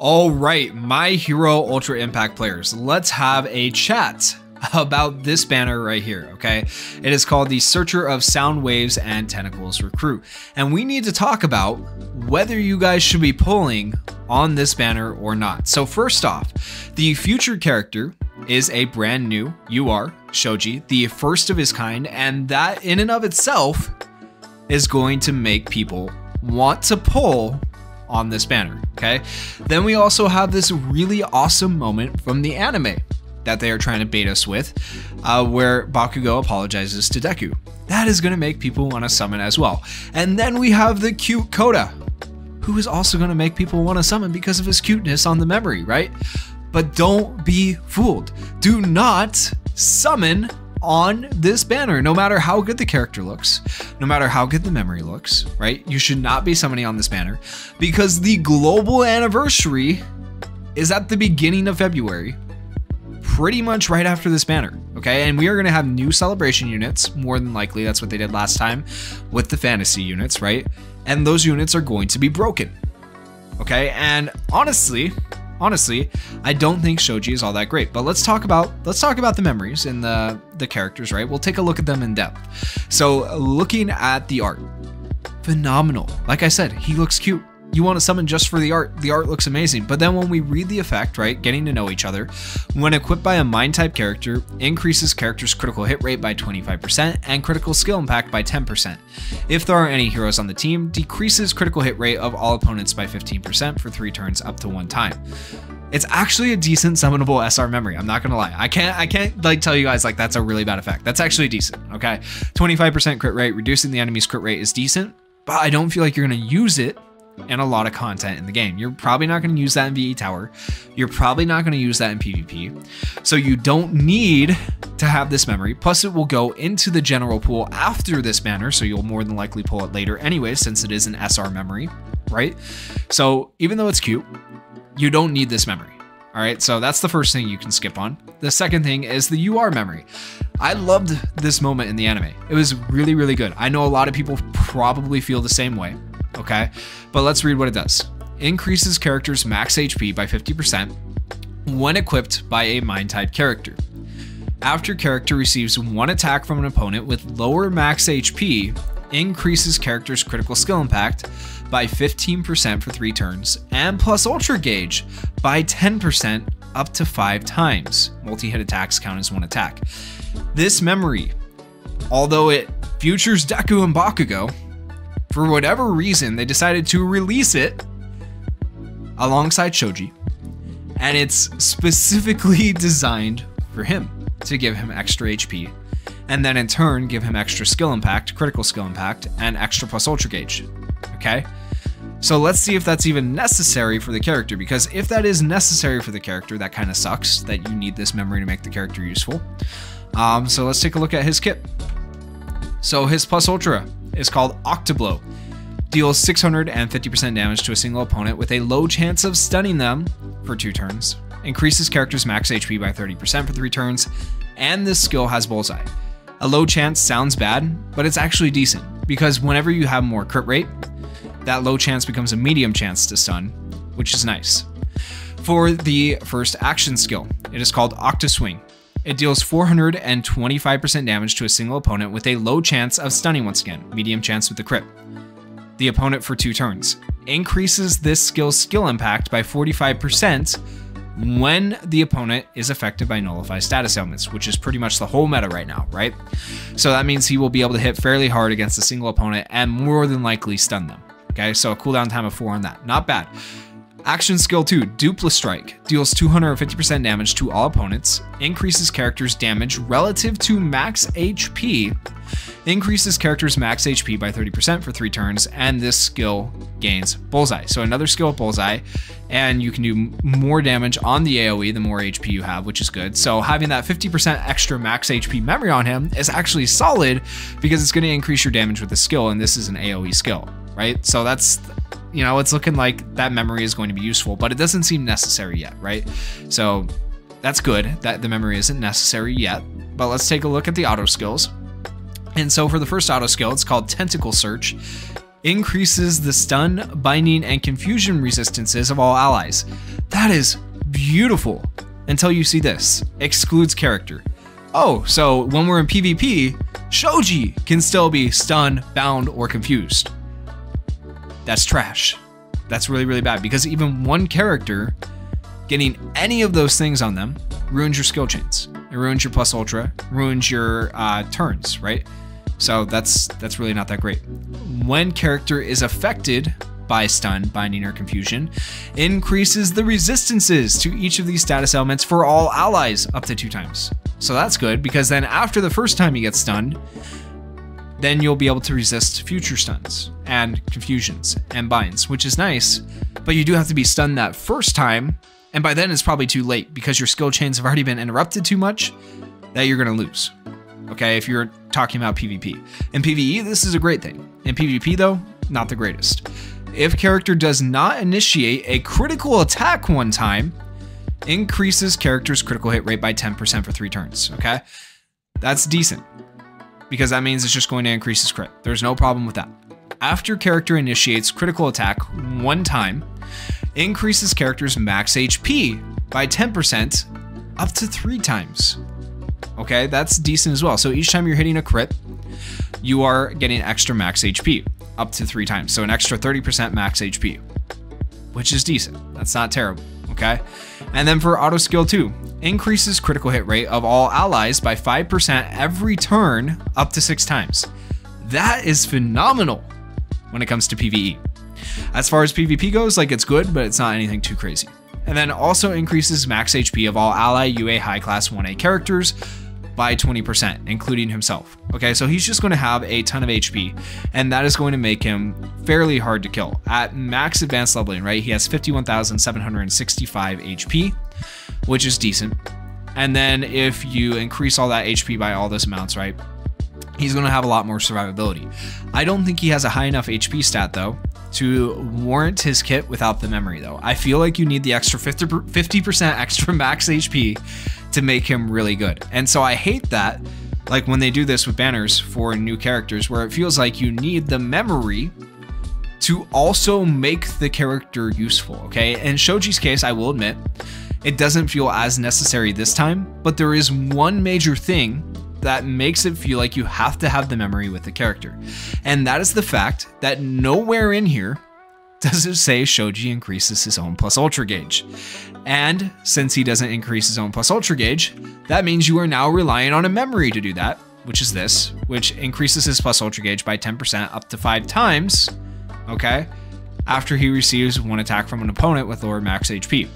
All right, My Hero Ultra Impact players, let's have a chat about this banner right here, okay? It is called the Searcher of Sound Waves and Tentacles Recruit. And we need to talk about whether you guys should be pulling on this banner or not. So first off, the future character is a brand new UR, Shoji, the first of his kind, and that in and of itself is going to make people want to pull on this banner, okay? Then we also have this really awesome moment from the anime that they are trying to bait us with, where Bakugo apologizes to Deku. That is gonna make people wanna summon as well. And then we have the cute Koda, who is also gonna make people wanna summon because of his cuteness on the memory, right? But don't be fooled. Do not summon on this banner, no matter how good the character looks, no matter how good the memory looks, right? You should not be summoning on this banner because the global anniversary is at the beginning of February, pretty much right after this banner, okay? And we are gonna have new celebration units, more than likely. That's what they did last time with the fantasy units, right? And those units are going to be broken, okay? And honestly, I don't think Shoji is all that great, but let's talk about the memories and the characters, right? We'll take a look at them in depth. So looking at the art, phenomenal. Like I said, he looks cute. You want to summon just for the art looks amazing. But then when we read the effect, right, getting to know each other, when equipped by a mind type character, increases character's critical hit rate by 25% and critical skill impact by 10%. If there are any heroes on the team, decreases critical hit rate of all opponents by 15% for 3 turns up to 1 time. It's actually a decent summonable SR memory. I'm not gonna lie. I can't like tell you guys like that's a really bad effect. That's actually decent, okay? 25% crit rate, reducing the enemy's crit rate is decent, but I don't feel like you're gonna use it and a lot of content in the game. You're probably not going to use that in VE Tower. You're probably not going to use that in PvP. So you don't need to have this memory. Plus it will go into the general pool after this banner. So you'll more than likely pull it later anyway, since it is an SR memory, right? So even though it's cute, you don't need this memory. All right, so that's the first thing you can skip on. The second thing is the UR memory. I loved this moment in the anime. It was really, really good. I know a lot of people probably feel the same way. Okay, but let's read what it does. Increases character's max HP by 50% when equipped by a mind type character. After character receives 1 attack from an opponent with lower max HP, increases character's critical skill impact by 15% for 3 turns and plus ultra gauge by 10% up to 5 times. Multi-hit attacks count as 1 attack. This memory, although it features Deku and Bakugo, for whatever reason, they decided to release it alongside Shoji, and it's specifically designed for him to give him extra HP, and then in turn give him extra skill impact, critical skill impact, and extra plus ultra gauge, okay? So let's see if that's even necessary for the character, because if that is necessary for the character, that kind of sucks that you need this memory to make the character useful. So let's take a look at his kit. So his plus ultra is called Octa Blow. Deals 650% damage to a single opponent with a low chance of stunning them for 2 turns. Increases character's max HP by 30% for 3 turns. And this skill has Bullseye. A low chance sounds bad, but it's actually decent because whenever you have more crit rate, that low chance becomes a medium chance to stun, which is nice. For the first action skill, it is called Octa Swing. It deals 425% damage to a single opponent with a low chance of stunning once again, medium chance with the crit. The opponent for 2 turns. Increases this skill's skill impact by 45% when the opponent is affected by nullify status ailments, which is pretty much the whole meta right now, right? So that means he will be able to hit fairly hard against a single opponent and more than likely stun them. Okay, so a cooldown time of 4 on that, not bad. Action skill 2, Dupless Strike, deals 250% damage to all opponents, increases character's damage relative to max HP, increases character's max HP by 30% for 3 turns, and this skill gains Bullseye. So another skill with Bullseye, and you can do more damage on the AoE the more HP you have, which is good. So having that 50% extra max HP memory on him is actually solid because it's gonna increase your damage with the skill, and this is an AoE skill, right? So that's, you know, it's looking like that memory is going to be useful, but it doesn't seem necessary yet, right? So that's good that the memory isn't necessary yet, but let's take a look at the auto skills. And so for the first auto skill, it's called Tentacle Search. Increases the stun, binding, and confusion resistances of all allies. That is beautiful. Until you see this. Excludes character. Oh, so when we're in PvP, Shoji can still be stunned, bound, or confused. That's trash. That's really, really bad, because even one character getting any of those things on them ruins your skill chains. It ruins your plus ultra, ruins your turns, right? So that's really not that great. When character is affected by stun, binding, or confusion, increases the resistances to each of these status elements for all allies up to 2 times. So that's good, because then after the first time you get stunned, then you'll be able to resist future stuns and confusions and binds, which is nice, but you do have to be stunned that first time, and by then it's probably too late because your skill chains have already been interrupted too much that you're gonna lose. Okay, if you're talking about PvP. In PvE, this is a great thing. In PvP though, not the greatest. If character does not initiate a critical attack one time, increases character's critical hit rate by 10% for 3 turns, okay? That's decent, because that means it's just going to increase his crit. There's no problem with that. After character initiates critical attack one time, increases character's max HP by 10% up to 3 times. Okay, that's decent as well. So each time you're hitting a crit, you are getting extra max HP up to 3 times. So an extra 30% max HP, which is decent. That's not terrible, okay? And then for auto skill 2, increases critical hit rate of all allies by 5% every turn up to 6 times. That is phenomenal when it comes to PvE. As far as PvP goes, like, it's good, but it's not anything too crazy. And then also increases max HP of all ally UA high class 1A characters by 20%, including himself. Okay, so he's just going to have a ton of HP, and that is going to make him fairly hard to kill. At max advanced leveling, right, he has 51,765 HP, which is decent. And then if you increase all that HP by all those amounts, right, he's going to have a lot more survivability. I don't think he has a high enough HP stat, though, to warrant his kit without the memory, though. I feel like you need the extra 50% extra max HP to make him really good. And so I hate that, like, when they do this with banners for new characters, where it feels like you need the memory to also make the character useful, okay? In Shoji's case, I will admit, it doesn't feel as necessary this time, but there is one major thing that makes it feel like you have to have the memory with the character. And that is the fact that nowhere in here does it say Shoji increases his own plus ultra gauge. And since he doesn't increase his own plus ultra gauge, that means you are now relying on a memory to do that, which is this, which increases his plus ultra gauge by 10% up to 5 times, okay, after he receives 1 attack from an opponent with lower max HP.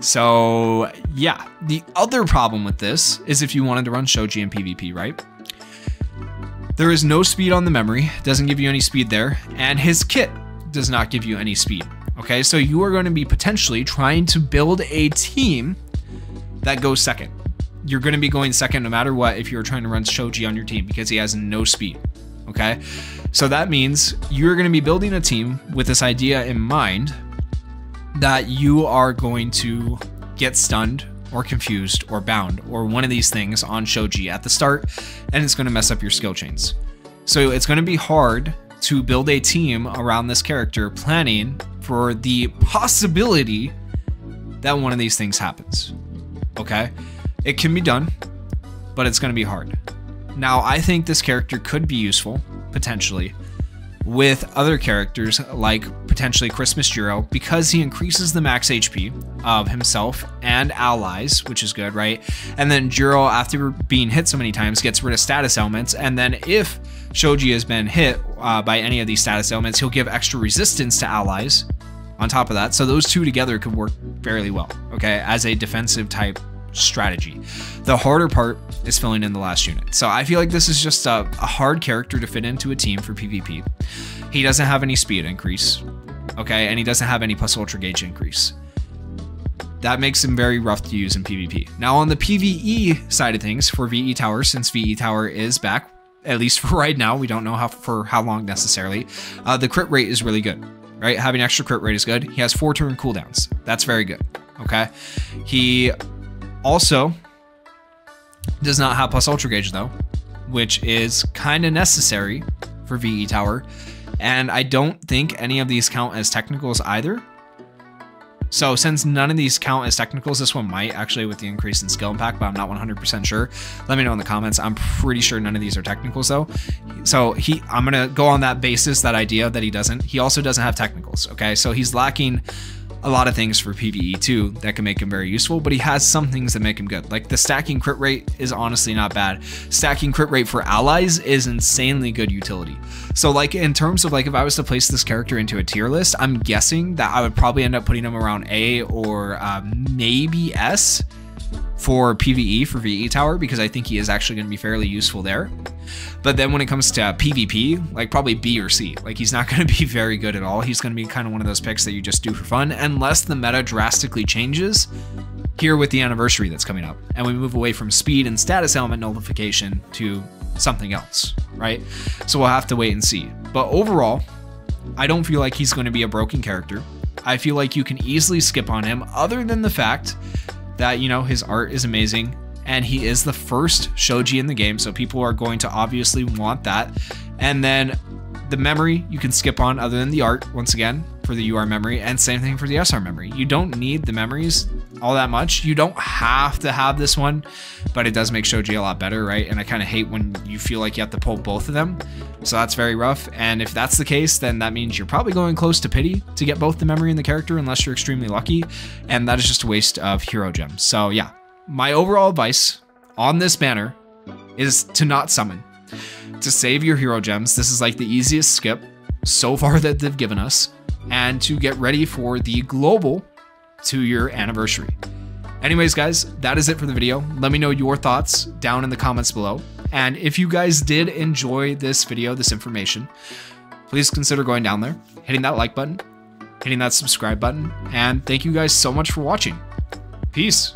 So yeah, the other problem with this is if you wanted to run Shoji in PvP, right? There is no speed on the memory, doesn't give you any speed there, and his kit does not give you any speed. Okay, so you are going to be potentially trying to build a team that goes second. You're going to be going second no matter what if you're trying to run Shoji on your team, because he has no speed. Okay, so that means you're going to be building a team with this idea in mind that you are going to get stunned or confused or bound or one of these things on Shoji at the start, and it's going to mess up your skill chains. So it's going to be hard to build a team around this character, planning for the possibility that one of these things happens. Okay, it can be done, but it's going to be hard. Now, I think this character could be useful potentially with other characters, like potentially Christmas Jiro, because he increases the max HP of himself and allies, which is good, right? And then Jiro, after being hit so many times, gets rid of status elements, and then if Shoji has been hit by any of these status elements, he'll give extra resistance to allies on top of that. So those two together could work fairly well, okay, as a defensive type strategy. The harder part is filling in the last unit. So I feel like this is just a hard character to fit into a team for PvP. He doesn't have any speed increase, okay, and he doesn't have any plus ultra gauge increase. That makes him very rough to use in PvP. Now on the PvE side of things for VE Tower, since VE Tower is back, at least for right now, we don't know for how long necessarily, the crit rate is really good, right? Having extra crit rate is good. He has 4-turn cooldowns. That's very good, okay? He also does not have plus ultra gauge though, which is kind of necessary for VE Tower. And I don't think any of these count as technicals either. So since none of these count as technicals, this one might actually with the increase in skill impact, but I'm not 100% sure. Let me know in the comments. I'm pretty sure none of these are technicals though. So I'm going to go on that basis, that idea that he doesn't. He also doesn't have technicals, okay? So he's lacking a lot of things for PvE too that can make him very useful, but he has some things that make him good. Like the stacking crit rate is honestly not bad. Stacking crit rate for allies is insanely good utility. So like in terms of like if I was to place this character into a tier list, I'm guessing that I would probably end up putting him around A or maybe S for PvE, for VE Tower, because I think he is actually going to be fairly useful there. But then when it comes to PvP, like probably B or C, like he's not going to be very good at all. He's going to be kind of one of those picks that you just do for fun, unless the meta drastically changes here with the anniversary that's coming up and we move away from speed and status element nullification to something else, right? So we'll have to wait and see. But overall, I don't feel like he's going to be a broken character. I feel like you can easily skip on him, other than the fact that, you know, his art is amazing and he is the first Shoji in the game, so people are going to obviously want that. And then the memory you can skip on, other than the art, once again, for the UR memory, and same thing for the SR memory. You don't need the memories all that much. You don't have to have this one, but it does make Shoji a lot better, right? And I kind of hate when you feel like you have to pull both of them, so that's very rough. And if that's the case, then that means you're probably going close to pity to get both the memory and the character, unless you're extremely lucky, and that is just a waste of hero gems. So yeah, my overall advice on this banner is to not summon, to save your hero gems. This is like the easiest skip so far that they've given us, and to get ready for the global 2-year anniversary. Anyways, guys, that is it for the video. Let me know your thoughts down in the comments below. And if you guys did enjoy this video, this information, please consider going down there, hitting that like button, hitting that subscribe button, and thank you guys so much for watching. Peace.